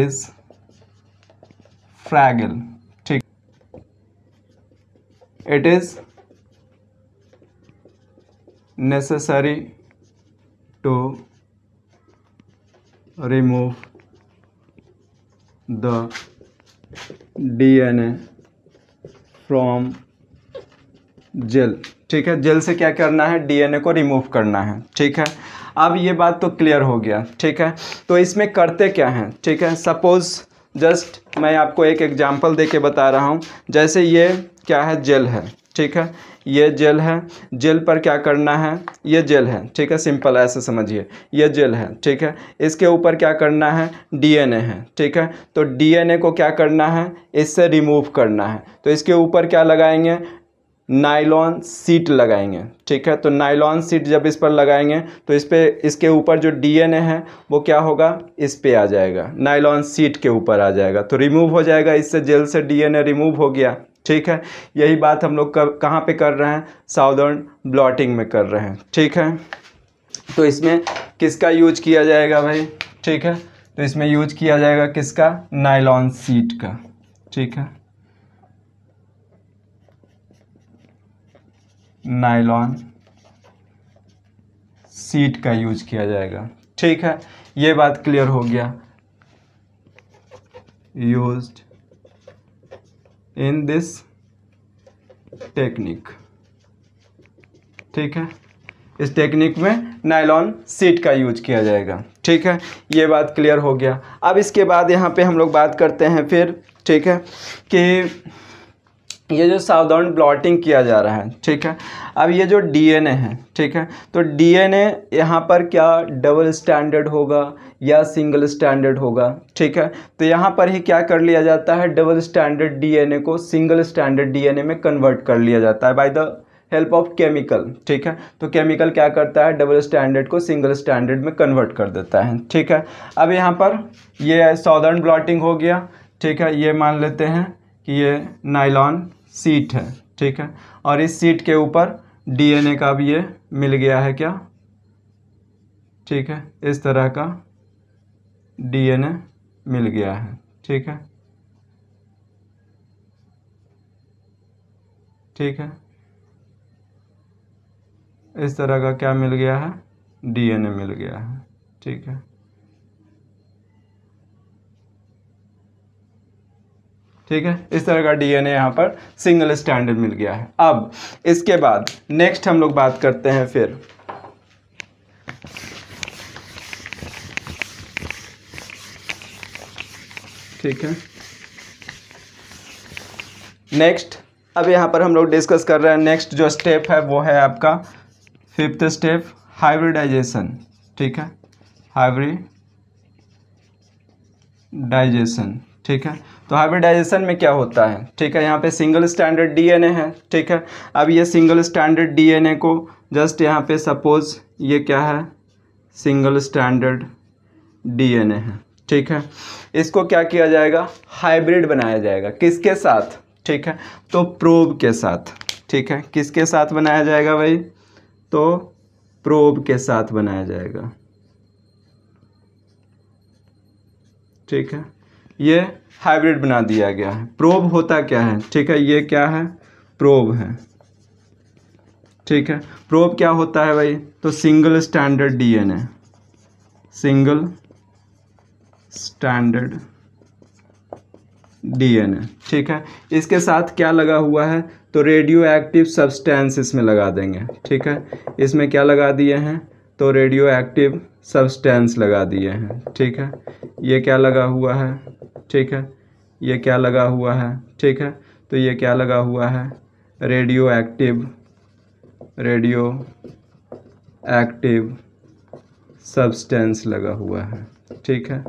इज फ्रैगिल। ठीक, it is necessary to remove the D N A from gel। ठीक है, जेल से क्या करना है, डीएनए को रिमूव करना है। ठीक है, अब ये बात तो क्लियर हो गया। ठीक है, तो इसमें करते क्या हैं। ठीक है, सपोज जस्ट मैं आपको एक एग्जांपल देके बता रहा हूँ। जैसे ये क्या है, जेल है। ठीक है, ये जेल है, जेल पर क्या करना है, ये जेल है। ठीक है, सिंपल ऐसे समझिए, ये जेल है। ठीक है, इसके ऊपर क्या करना है, डीएनए है। ठीक है, तो डीएनए को क्या करना है, इससे रिमूव करना है। तो इसके ऊपर क्या लगाएंगे, नायलॉन सीट लगाएंगे। ठीक है, तो नायलॉन सीट जब इस पर लगाएंगे तो इस पर, इसके ऊपर जो डीएनए है वो क्या होगा, इस पर आ जाएगा, नायलॉन सीट के ऊपर आ जाएगा, तो रिमूव हो जाएगा। इससे जेल से डीएनए रिमूव हो गया। ठीक है, यही बात हम लोग कहाँ पे कर रहे हैं, साउदर्न ब्लॉटिंग में कर रहे हैं। ठीक है, तो इसमें किसका यूज किया जाएगा भाई। ठीक है, तो इसमें यूज किया जाएगा किसका, नायलॉन सीट का। ठीक है, नायलॉन सीट का यूज किया जाएगा। ठीक है, ये बात क्लियर हो गया। Used in this technique. ठीक है, इस टेक्निक में नायलॉन सीट का यूज किया जाएगा। ठीक है, ये बात क्लियर हो गया। अब इसके बाद यहाँ पे हम लोग बात करते हैं फिर, ठीक है, कि ये जो सावधान ब्लॉटिंग किया जा रहा है, ठीक है। अब ये जो डीएनए है, ठीक है, तो डीएनए यहाँ पर क्या डबल स्टैंडर्ड होगा या सिंगल स्टैंडर्ड होगा, ठीक है। तो यहाँ पर ही क्या कर लिया जाता है, डबल स्टैंडर्ड डीएनए को सिंगल स्टैंडर्ड डीएनए में कन्वर्ट कर लिया जाता है by the help of chemical, ठीक है। तो केमिकल क्या करता है, डबल स्टैंडर्ड को सिंगल स्टैंडर्ड में कन्वर्ट कर देता है, ठीक है। अब यहाँ पर ये सावधान ब्लॉटिंग हो गया, ठीक है। ये मान लेते हैं कि ये नाइलॉन सीट है, ठीक है, और इस सीट के ऊपर डीएनए का भी ये मिल गया है क्या, ठीक है, इस तरह का डीएनए मिल गया है, ठीक है, ठीक है, इस तरह का क्या मिल गया है, डीएनए मिल गया है, ठीक है, ठीक है। इस तरह का डीएनए यहाँ पर सिंगल स्टैंडर्ड मिल गया है। अब इसके बाद नेक्स्ट हम लोग बात करते हैं फिर ठीक है नेक्स्ट अब यहाँ पर हम लोग डिस्कस कर रहे हैं। नेक्स्ट जो स्टेप है वो है आपका फिफ्थ स्टेप हाइब्रिडाइजेशन, ठीक है, हाइब्रिडाइजेशन, ठीक है। तो हाइब्रिडाइजेशन में क्या होता है, ठीक है, यहाँ पे सिंगल स्टैंडर्ड डीएनए है, ठीक है। अब ये सिंगल स्टैंडर्ड डीएनए को जस्ट यहाँ पे सपोज ये क्या है, सिंगल स्टैंडर्ड डीएनए है, ठीक है। इसको क्या किया जाएगा, हाइब्रिड बनाया जाएगा, किसके साथ, ठीक है, तो प्रोब के साथ, ठीक है। किसके साथ बनाया जाएगा भाई, तो प्रोब के साथ बनाया जाएगा, ठीक है। ये हाइब्रिड बना दिया गया है। प्रोब होता क्या है, ठीक है, ये क्या है, प्रोब है, ठीक है। प्रोब क्या होता है भाई, तो single standard DNA, single standard DNA, ठीक है। इसके साथ क्या लगा हुआ है, तो रेडियो एक्टिव सब्सटेंस इसमें लगा देंगे, ठीक है। इसमें क्या लगा दिए हैं, तो रेडियो एक्टिव सब्सटेंस लगा दिए हैं, ठीक है। ये क्या लगा हुआ है, ठीक है, ये क्या लगा हुआ है, ठीक है, तो ये क्या लगा हुआ है, radioactive, radioactive substance लगा हुआ है, ठीक है।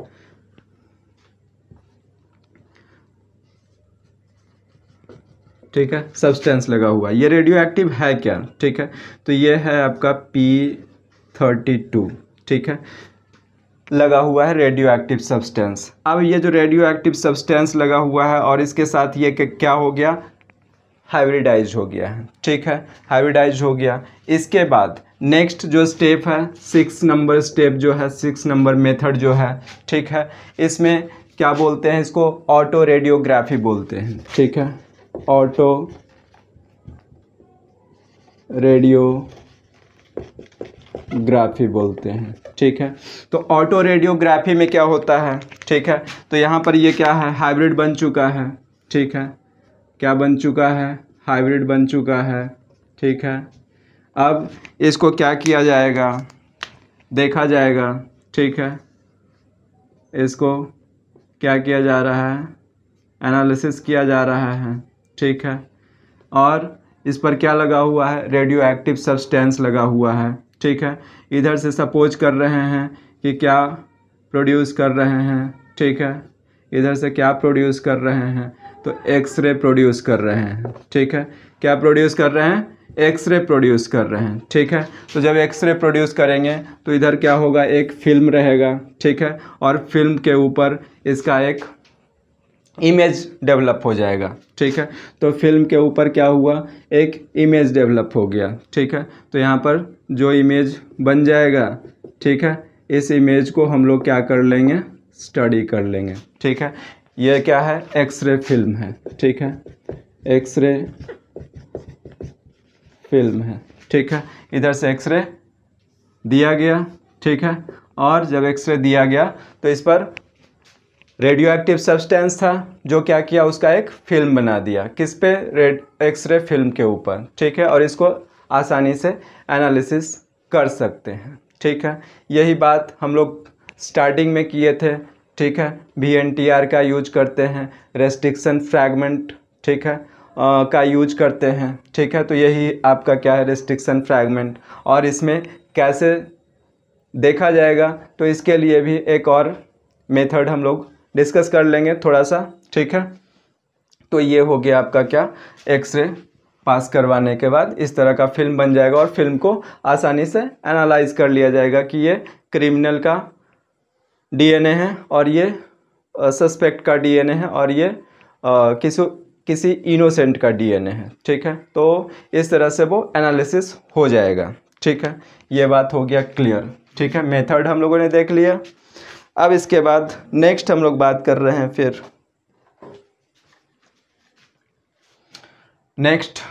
ठीक है, सब्सटेंस लगा हुआ है। ये रेडियो एक्टिव है क्या, ठीक है, तो ये है आपका पी थर्टी टू, ठीक है, लगा हुआ है रेडियो एक्टिव सब्सटेंस। अब ये जो रेडियो एक्टिव सब्सटेंस लगा हुआ है और इसके साथ ये क्या हो गया, हाइब्रिडाइज हो गया है, ठीक है, हाइब्रिडाइज हो गया। इसके बाद नेक्स्ट जो स्टेप है, सिक्स नंबर स्टेप जो है, सिक्स नंबर मेथड जो है, ठीक है, इसमें क्या बोलते हैं, इसको ऑटो रेडियोग्राफी बोलते हैं, ठीक है, ऑटो रेडियोग्राफी बोलते हैं, ठीक है। तो ऑटो रेडियोग्राफी में क्या होता है, ठीक है, तो यहाँ पर ये क्या है, हाइब्रिड बन चुका है, ठीक है, क्या बन चुका है, हाइब्रिड बन चुका है, ठीक है। अब इसको क्या किया जाएगा, देखा जाएगा, ठीक है, इसको क्या किया जा रहा है, एनालिसिस किया जा रहा है, ठीक है। और इस पर क्या लगा हुआ है, रेडियो एक्टिव सब्सटेंस लगा हुआ है, ठीक है। इधर से सपोज कर रहे हैं कि क्या प्रोड्यूस कर रहे हैं, ठीक है, इधर से क्या प्रोड्यूस कर रहे हैं, तो एक्सरे प्रोड्यूस कर रहे हैं, ठीक है। क्या प्रोड्यूस कर रहे हैं, एक्सरे प्रोड्यूस कर रहे हैं, ठीक है। तो जब एक्सरे प्रोड्यूस करेंगे तो इधर क्या होगा, एक फिल्म रहेगा, ठीक है, और फिल्म के ऊपर इसका एक इमेज डेवलप हो जाएगा, ठीक है। तो फिल्म के ऊपर क्या हुआ, एक इमेज डेवलप हो गया, ठीक है। तो यहाँ पर जो इमेज बन जाएगा, ठीक है, इस इमेज को हम लोग क्या कर लेंगे, स्टडी कर लेंगे, ठीक है। ये क्या है, एक्सरे फिल्म है, ठीक है, एक्सरे फिल्म है, ठीक है। इधर से एक्सरे दिया गया, ठीक है, और जब एक्सरे दिया गया तो इस पर रेडियो एक्टिव सब्सटेंस था जो क्या किया, उसका एक फिल्म बना दिया, किस पे, रेड एक्सरे फिल्म के ऊपर, ठीक है, और इसको आसानी से एनालिसिस कर सकते हैं, ठीक है। यही बात हम लोग स्टार्टिंग में किए थे, ठीक है, वी एन टी आर का यूज करते हैं, रेस्ट्रिक्शन फ्रैगमेंट, ठीक है, आ, का यूज करते हैं। ठीक है, तो यही आपका क्या है, रिस्ट्रिक्शन फ्रैगमेंट। और इसमें कैसे देखा जाएगा, तो इसके लिए भी एक और मेथड हम लोग डिस्कस कर लेंगे थोड़ा सा। ठीक है, तो ये हो गया आपका क्या, एक्सरे पास करवाने के बाद इस तरह का फिल्म बन जाएगा और फिल्म को आसानी से एनालाइज कर लिया जाएगा कि ये क्रिमिनल का डीएनए है और ये सस्पेक्ट का डीएनए है और ये आ, किसी किसी इनोसेंट का डीएनए है। ठीक है, तो इस तरह से वो एनालिसिस हो जाएगा। ठीक है, ये बात हो गया क्लियर। ठीक है, मेथड हम लोगों ने देख लिया। अब इसके बाद नेक्स्ट हम लोग बात कर रहे हैं, फिर नेक्स्ट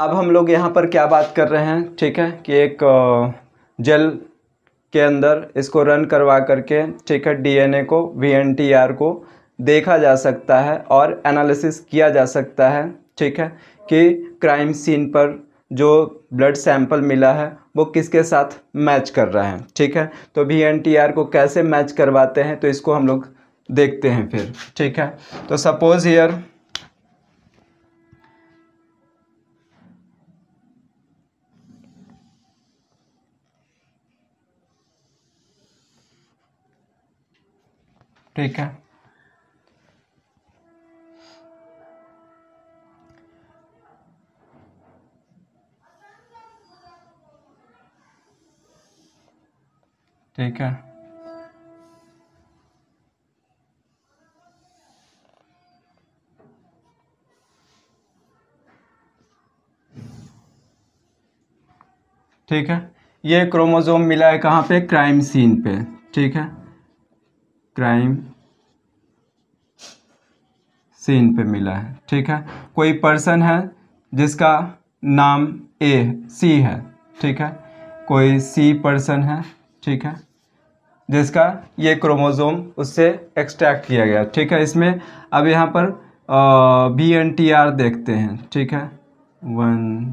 अब हम लोग यहाँ पर क्या बात कर रहे हैं, ठीक है, कि एक जेल के अंदर इसको रन करवा करके, ठीक है, डीएनए को, वीएनटीआर को देखा जा सकता है और एनालिसिस किया जा सकता है। ठीक है, कि क्राइम सीन पर जो ब्लड सैंपल मिला है वो किसके साथ मैच कर रहा है। ठीक है, तो वीएनटीआर को कैसे मैच करवाते हैं, तो इसको हम लोग देखते हैं फिर। ठीक है, तो सपोज हियर ठीक है, ठीक है, ठीक है, ये क्रोमोसोम मिला है कहाँ पे, क्राइम सीन पे। ठीक है, क्राइम सीन पे मिला है। ठीक है, कोई पर्सन है जिसका नाम ए सी है। ठीक है, कोई सी पर्सन है, ठीक है, जिसका ये क्रोमोसोम उससे एक्सट्रैक्ट किया गया। ठीक है, इसमें अब यहाँ पर वी एन टी आर देखते हैं। ठीक है, वन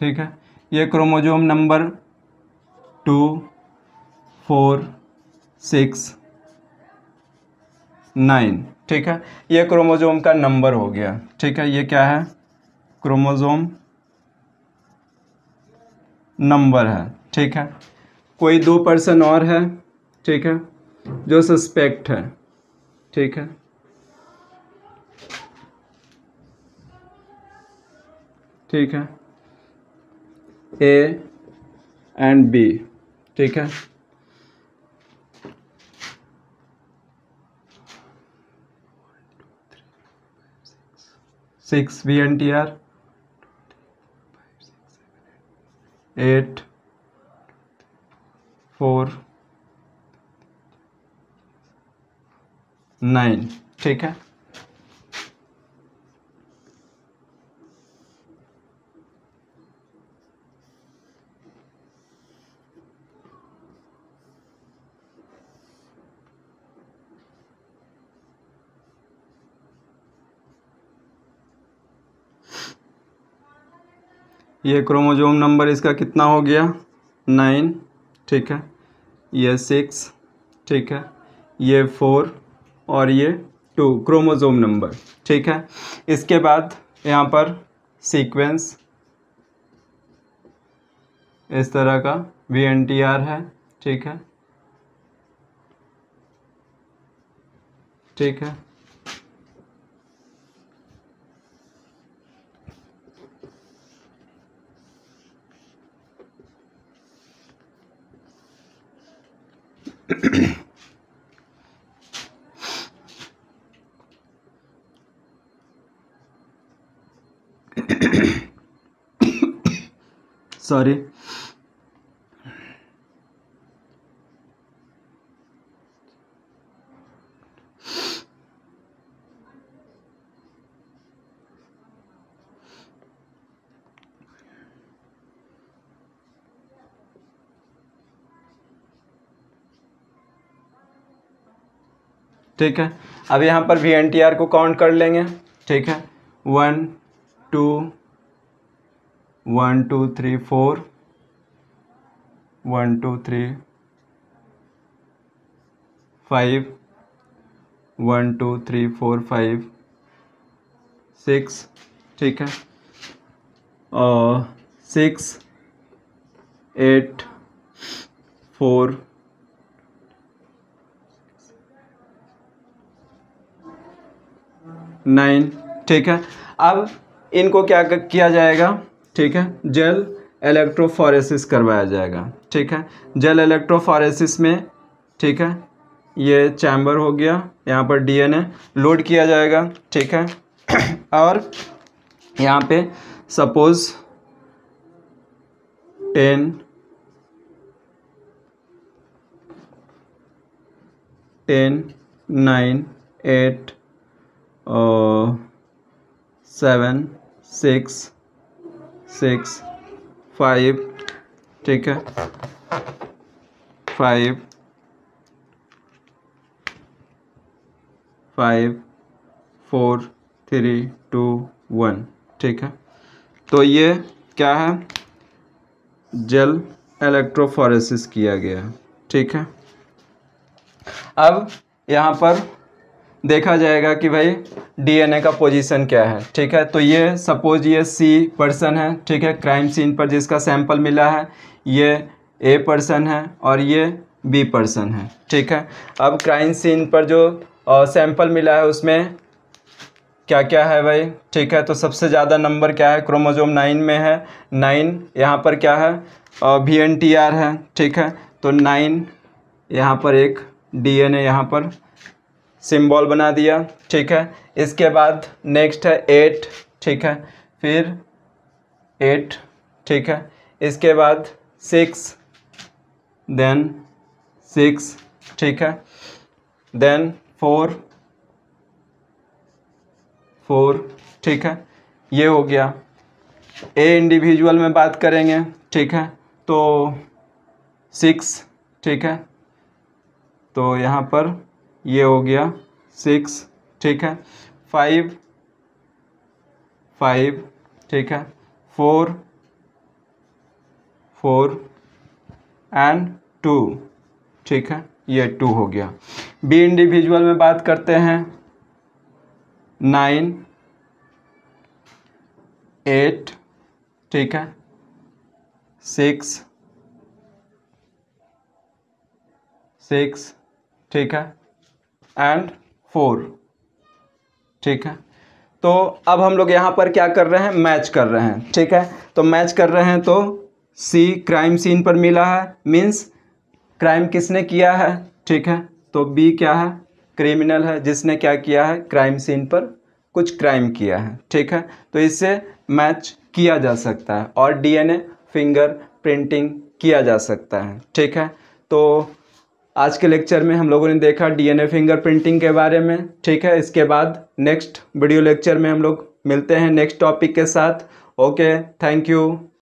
ठीक है, ये chromosome number two four six nine, ठीक है, ये क्रोमोसोम का नंबर हो गया। ठीक है, ये क्या है, क्रोमोसोम नंबर है। ठीक है, कोई दो पर्सन और है, ठीक है, जो सस्पेक्ट है। ठीक है, ठीक है, ए एंड बी। ठीक है, six V N T R, eight four nine. ठीक है, ये क्रोमोसोम नंबर इसका कितना हो गया, नाइन। ठीक है, ये सिक्स, ठीक है, ये फोर और ये टू क्रोमोसोम नंबर। ठीक है, इसके बाद यहाँ पर सीक्वेंस इस तरह का वी एन टी आर है। ठीक है, ठीक है, सॉरी ठीक है। अब यहाँ पर वी एन टी आर को काउंट कर लेंगे। ठीक है, one two one two three four one two three five one two three four five six. ठीक है, और सिक्स एट फोर नाइन। ठीक है, अब इनको क्या किया जाएगा? ठीक है, जेल इलेक्ट्रोफोरेसिस करवाया जाएगा। ठीक है, जेल इलेक्ट्रोफोरेसिस में ठीक है ये चैम्बर हो गया, यहाँ पर डीएनए लोड किया जाएगा। ठीक है, और यहाँ पे suppose ten ten nine eight seven six six five. ठीक है, five five four three two one. ठीक है, तो ये क्या है? जेल इलेक्ट्रोफोरेसिस किया गया है। ठीक है, अब यहाँ पर देखा जाएगा कि भाई डीएनए का पोजीशन क्या है। ठीक है, तो ये सपोज ये सी पर्सन है। ठीक है, क्राइम सीन पर जिसका सैंपल मिला है, ये ए पर्सन है और ये बी पर्सन है। ठीक है, अब क्राइम सीन पर जो आ, सैंपल मिला है उसमें क्या क्या है भाई? ठीक है, तो सबसे ज़्यादा नंबर क्या है? क्रोमोजोम नाइन में है। नाइन यहाँ पर क्या है? वी एन टी आर है। ठीक है, तो नाइन यहाँ पर एक डी एन ए यहाँ पर सिंबल बना दिया। ठीक है, इसके बाद नेक्स्ट है एट। ठीक है, फिर एट। ठीक है, इसके बाद सिक्स, देन सिक्स। ठीक है, देन फोर फोर। ठीक है, ये हो गया। ए इंडिविजुअल में बात करेंगे। ठीक है, तो सिक्स। ठीक है, तो यहाँ पर ये हो गया सिक्स। ठीक है, फाइव फाइव। ठीक है, फोर फोर एंड टू। ठीक है, ये टू हो गया। बी इंडिविजुअल में बात करते हैं, नाइन एट। ठीक है, सिक्स सिक्स। ठीक है, एंड फोर। ठीक है, तो अब हम लोग यहाँ पर क्या कर रहे हैं? मैच कर रहे हैं। ठीक है, तो मैच कर रहे हैं, तो सी क्राइम सीन पर मिला है, मीन्स क्राइम किसने किया है। ठीक है, तो बी क्या है? क्रिमिनल है, जिसने क्या किया है? क्राइम सीन पर कुछ क्राइम किया है। ठीक है, तो इससे मैच किया जा सकता है और डीएनए फिंगर प्रिंटिंग किया जा सकता है। ठीक है, तो आज के लेक्चर में हम लोगों ने देखा डीएनए फिंगर प्रिंटिंग के बारे में। ठीक है, इसके बाद नेक्स्ट वीडियो लेक्चर में हम लोग मिलते हैं नेक्स्ट टॉपिक के साथ। Okay, thank you.